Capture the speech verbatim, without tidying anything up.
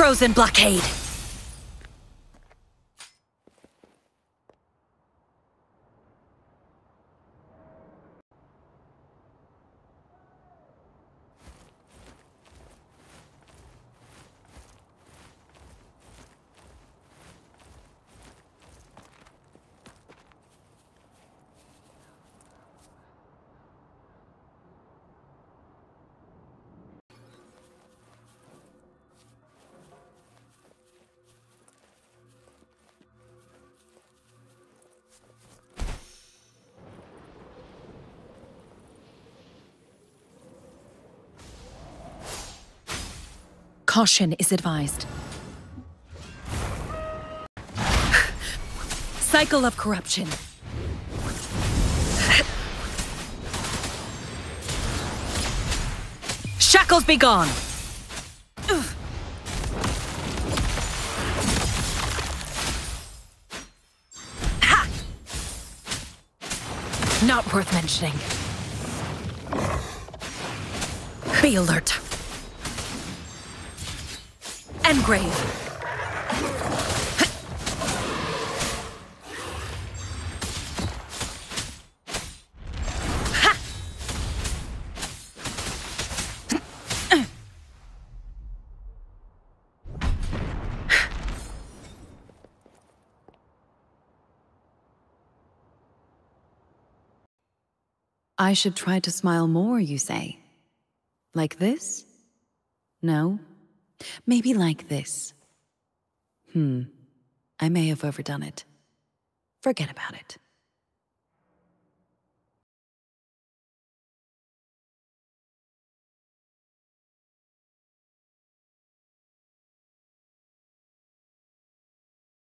Frozen blockade. Caution is advised. Cycle of corruption. Shackles be gone! Ha! Not worth mentioning. Be alert. And grave. Ha! I should try to smile more, you say? Like this? No? Maybe like this. Hmm. I may have overdone it. Forget about it.